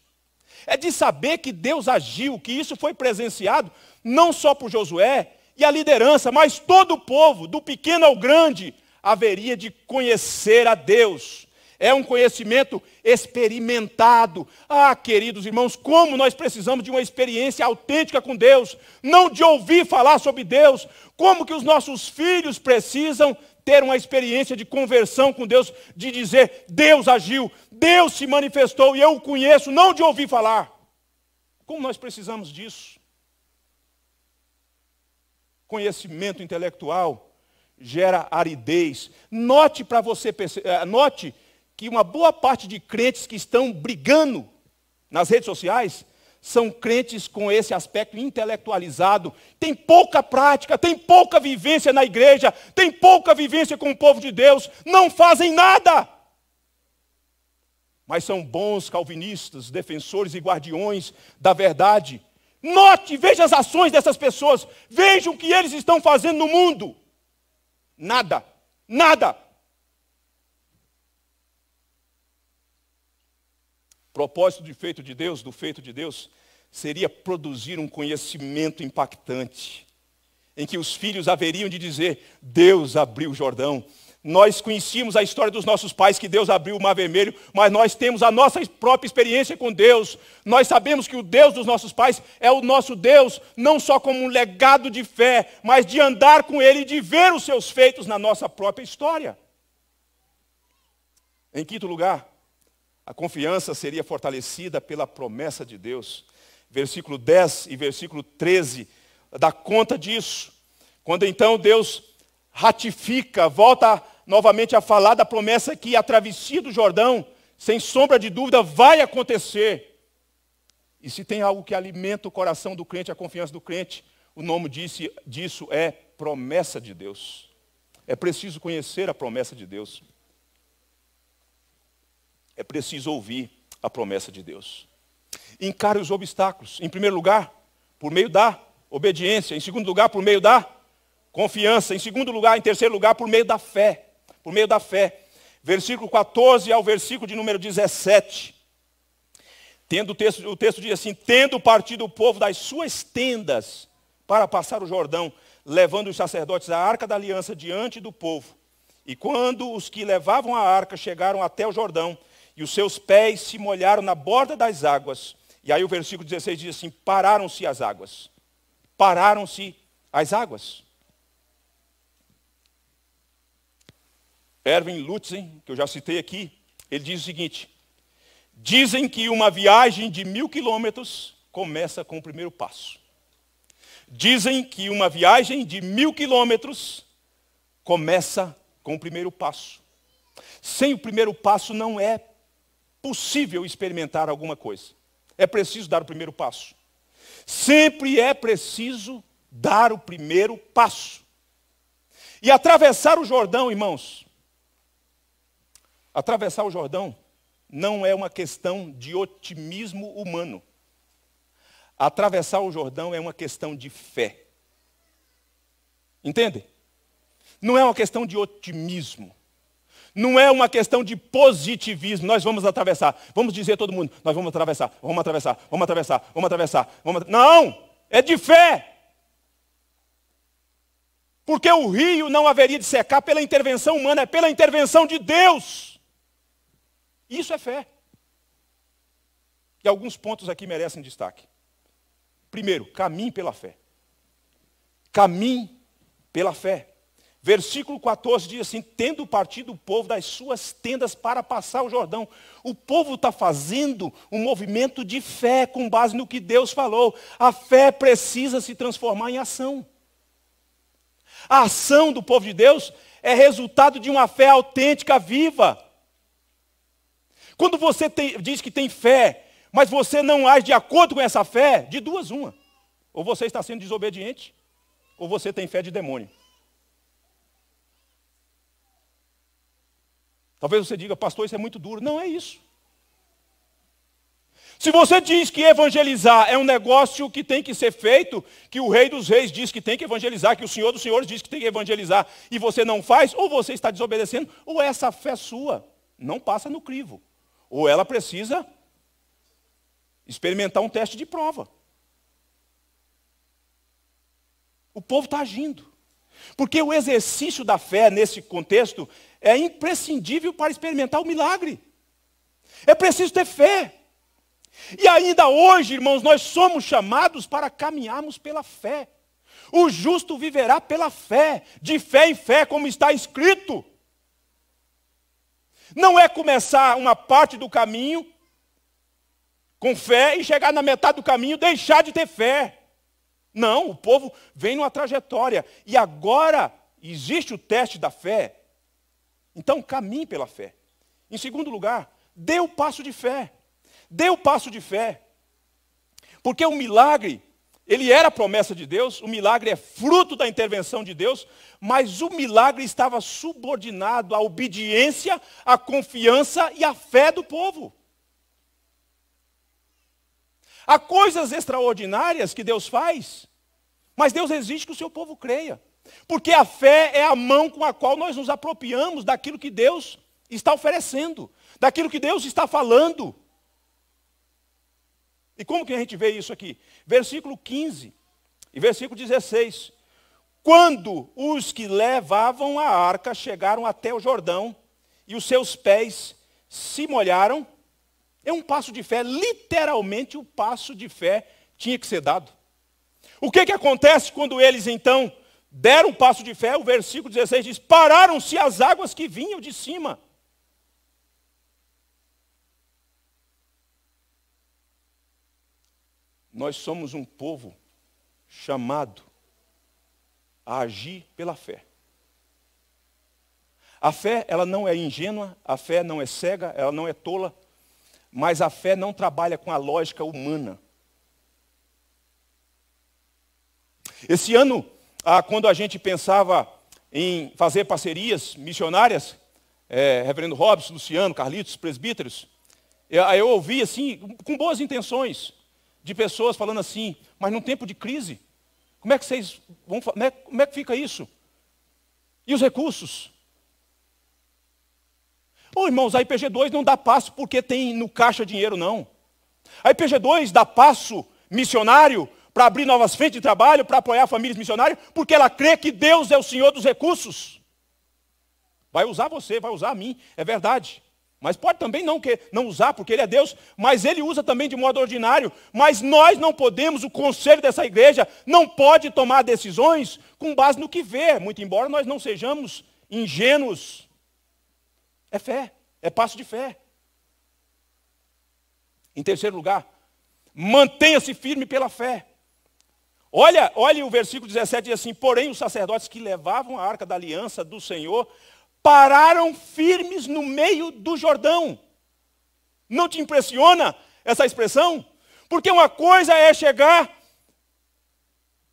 É de saber que Deus agiu, que isso foi presenciado, não só por Josué e a liderança, mas todo o povo, do pequeno ao grande, haveria de conhecer a Deus. É um conhecimento experimentado. Ah, queridos irmãos, como nós precisamos de uma experiência autêntica com Deus, não de ouvir falar sobre Deus. Como que os nossos filhos precisam ter uma experiência de conversão com Deus, de dizer: Deus agiu, Deus se manifestou e eu o conheço, não de ouvir falar. Como nós precisamos disso? Conhecimento intelectual gera aridez. Note que uma boa parte de crentes que estão brigando nas redes sociais são crentes com esse aspecto intelectualizado, tem pouca prática, tem pouca vivência na igreja, tem pouca vivência com o povo de Deus, não fazem nada. Mas são bons calvinistas, defensores e guardiões da verdade. Note, veja as ações dessas pessoas, veja o que eles estão fazendo no mundo. Nada, nada. Propósito do feito de Deus, seria produzir um conhecimento impactante, em que os filhos haveriam de dizer: Deus abriu o Jordão. Nós conhecíamos a história dos nossos pais, que Deus abriu o Mar Vermelho, mas nós temos a nossa própria experiência com Deus. Nós sabemos que o Deus dos nossos pais é o nosso Deus, não só como um legado de fé, mas de andar com Ele e de ver os seus feitos na nossa própria história. Em quinto lugar, a confiança seria fortalecida pela promessa de Deus. Versículo 10 e versículo 13 dá conta disso. Quando então Deus ratifica, volta novamente a falar da promessa que a travessia do Jordão, sem sombra de dúvida, vai acontecer. E se tem algo que alimenta o coração do crente, a confiança do crente, o nome disso é promessa de Deus. É preciso conhecer a promessa de Deus. É preciso ouvir a promessa de Deus. Encare os obstáculos. Em primeiro lugar, por meio da obediência. Em segundo lugar, por meio da confiança. Em segundo lugar, em terceiro lugar, por meio da fé. Por meio da fé. Versículo 14 ao versículo de número 17. O texto diz assim: tendo partido o povo das suas tendas para passar o Jordão, levando os sacerdotes a arca da aliança diante do povo. E quando os que levavam a arca chegaram até o Jordão, e os seus pés se molharam na borda das águas. E aí o versículo 16 diz assim: pararam-se as águas. Pararam-se as águas. Erwin Lutzer, que eu já citei aqui, ele diz o seguinte: dizem que uma viagem de 1000 quilômetros começa com o primeiro passo. Dizem que uma viagem de 1000 quilômetros começa com o primeiro passo. Sem o primeiro passo não é possível experimentar alguma coisa. É preciso dar o primeiro passo. Sempre é preciso dar o primeiro passo. E atravessar o Jordão, irmãos, atravessar o Jordão não é uma questão de otimismo humano. Atravessar o Jordão é uma questão de fé. Entendem? Não é uma questão de otimismo. Não é uma questão de positivismo. Nós vamos atravessar. Vamos dizer a todo mundo: nós vamos atravessar, vamos atravessar, vamos atravessar, vamos atravessar. Não! É de fé. Porque o rio não haveria de secar pela intervenção humana, é pela intervenção de Deus. Isso é fé. E alguns pontos aqui merecem destaque. Primeiro, caminhe pela fé. Caminhe pela fé. Versículo 14 diz assim: tendo partido o povo das suas tendas para passar o Jordão. O povo está fazendo um movimento de fé com base no que Deus falou. A fé precisa se transformar em ação. A ação do povo de Deus é resultado de uma fé autêntica, viva. Quando você diz que tem fé, mas você não age de acordo com essa fé, de duas uma: ou você está sendo desobediente, ou você tem fé de demônio. Talvez você diga: pastor, isso é muito duro. Não é isso. Se você diz que evangelizar é um negócio que tem que ser feito, que o Rei dos Reis diz que tem que evangelizar, que o Senhor dos Senhores diz que tem que evangelizar, e você não faz, ou você está desobedecendo, ou essa fé sua não passa no crivo. Ou ela precisa experimentar um teste de prova. O povo está agindo. Porque o exercício da fé nesse contexto é imprescindível para experimentar o milagre. É preciso ter fé. E ainda hoje, irmãos, nós somos chamados para caminharmos pela fé. O justo viverá pela fé, de fé em fé, como está escrito. Não é começar uma parte do caminho com fé e chegar na metade do caminho deixar de ter fé. Não, o povo vem numa trajetória. E agora existe o teste da fé. Então, caminhe pela fé. Em segundo lugar, dê o passo de fé. Dê o passo de fé. Porque o milagre, ele era a promessa de Deus, o milagre é fruto da intervenção de Deus, mas o milagre estava subordinado à obediência, à confiança e à fé do povo. Há coisas extraordinárias que Deus faz, mas Deus exige que o seu povo creia. Porque a fé é a mão com a qual nós nos apropriamos daquilo que Deus está oferecendo, daquilo que Deus está falando. E como que a gente vê isso aqui? Versículo 15 e versículo 16. Quando os que levavam a arca chegaram até o Jordão e os seus pés se molharam, é um passo de fé, literalmente o passo de fé tinha que ser dado. O que acontece quando eles então deram um passo de fé? O versículo 16 diz: pararam-se as águas que vinham de cima. Nós somos um povo chamado a agir pela fé. A fé, ela não é ingênua, a fé não é cega, ela não é tola, mas a fé não trabalha com a lógica humana. Esse ano, quando a gente pensava em fazer parcerias missionárias, Reverendo Robson, Luciano, Carlitos, presbíteros, eu ouvi assim, com boas intenções, de pessoas falando assim, mas num tempo de crise, como é que vocês vão, né, como é que fica isso? E os recursos? Oh, irmãos, a IPG2 não dá passo porque tem no caixa dinheiro, não. A IPG2 dá passo missionário para abrir novas frentes de trabalho, para apoiar famílias missionárias, porque ela crê que Deus é o Senhor dos recursos. Vai usar você, vai usar a mim, é verdade. Mas pode também não usar, porque Ele é Deus, mas Ele usa também de modo ordinário. Mas nós não podemos, o conselho dessa igreja não pode tomar decisões com base no que vê, muito embora nós não sejamos ingênuos. É fé, é passo de fé. Em terceiro lugar, mantenha-se firme pela fé. Olha o versículo 17, diz assim, porém os sacerdotes que levavam a arca da aliança do Senhor pararam firmes no meio do Jordão. Não te impressiona essa expressão? Porque uma coisa é chegar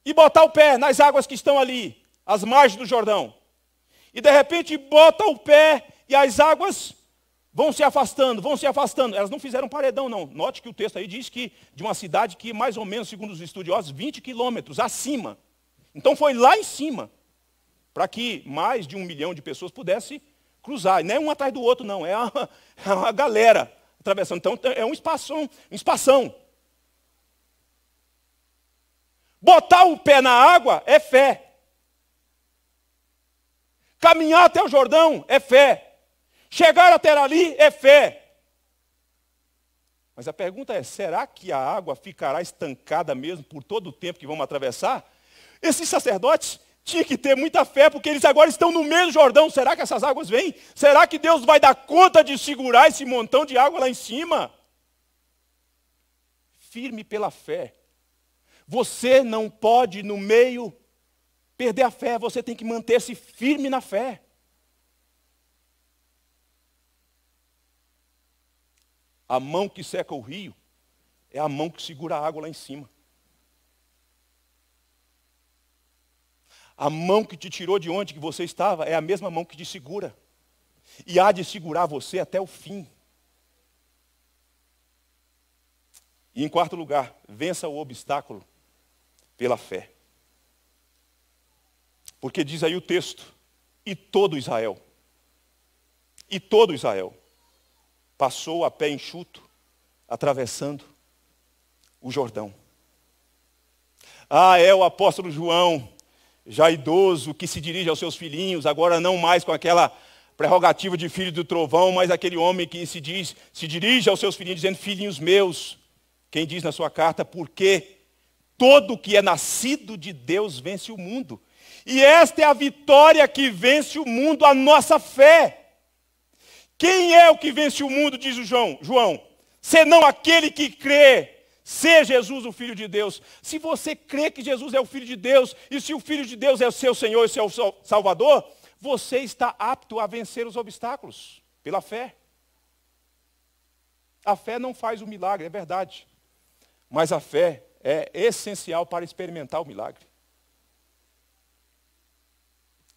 e botar o pé nas águas que estão ali, às margens do Jordão. E de repente bota o pé... E as águas vão se afastando. Elas não fizeram paredão, não. Note que o texto aí diz que de uma cidade que, mais ou menos, segundo os estudiosos, 20 quilômetros acima. Então foi lá em cima, para que mais de 1 milhão de pessoas pudessem cruzar. E não é um atrás do outro, não. É uma galera atravessando. Então é um espação. Botar o pé na água é fé. Caminhar até o Jordão é fé. Chegar até ali é fé. Mas a pergunta é, será que a água ficará estancada mesmo por todo o tempo que vamos atravessar? Esses sacerdotes tinham que ter muita fé, porque eles agora estão no meio do Jordão. Será que essas águas vêm? Será que Deus vai dar conta de segurar esse montão de água lá em cima? Firme pela fé. Você não pode, no meio, perder a fé. Você tem que manter-se firme na fé. A mão que seca o rio é a mão que segura a água lá em cima. A mão que te tirou de onde que você estava é a mesma mão que te segura. E há de segurar você até o fim. E em quarto lugar, vença o obstáculo pela fé. Porque diz aí o texto, e todo Israel, passou a pé enxuto, atravessando o Jordão. Ah, é o apóstolo João, já idoso, que se dirige aos seus filhinhos, agora não mais com aquela prerrogativa de filho do trovão, mas aquele homem que se dirige aos seus filhinhos, dizendo, filhinhos meus, quem diz na sua carta, porque todo que é nascido de Deus vence o mundo. E esta é a vitória que vence o mundo, a nossa fé. Quem é o que vence o mundo, diz o João, senão aquele que crê ser Jesus o Filho de Deus. Se você crê que Jesus é o Filho de Deus, e se o Filho de Deus é o seu Senhor e seu Salvador, você está apto a vencer os obstáculos, pela fé. A fé não faz o milagre, é verdade. Mas a fé é essencial para experimentar o milagre.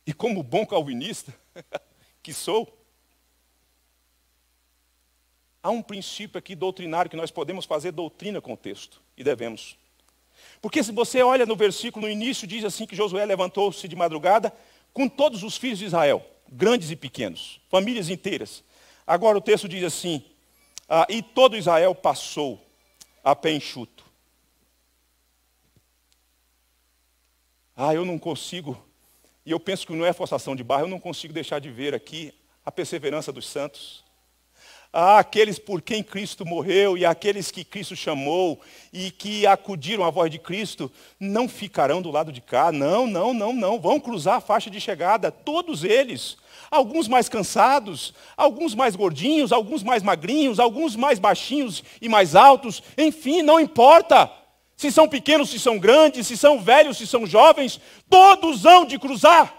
E como bom calvinista que sou, há um princípio aqui doutrinário que nós podemos fazer doutrina com o texto, e devemos. Porque se você olha no versículo, no início diz assim que Josué levantou-se de madrugada com todos os filhos de Israel, grandes e pequenos, famílias inteiras. Agora o texto diz assim, e todo Israel passou a pé enxuto. Eu não consigo, e eu penso que não é forçação de barra, eu não consigo deixar de ver aqui a perseverança dos santos. Há aqueles por quem Cristo morreu e aqueles que Cristo chamou e que acudiram à voz de Cristo, não ficarão do lado de cá. Não. Vão cruzar a faixa de chegada, todos eles. Alguns mais cansados, alguns mais gordinhos, alguns mais magrinhos, alguns mais baixinhos e mais altos. Enfim, não importa. Se são pequenos, se são grandes, se são velhos, se são jovens, todos hão de cruzar.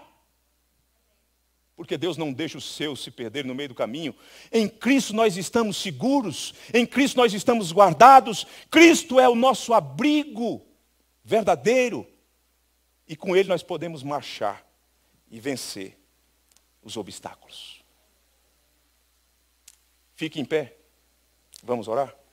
Porque Deus não deixa os seus se perder no meio do caminho. Em Cristo nós estamos seguros, em Cristo nós estamos guardados. Cristo é o nosso abrigo verdadeiro. E com Ele nós podemos marchar e vencer os obstáculos. Fique em pé. Vamos orar?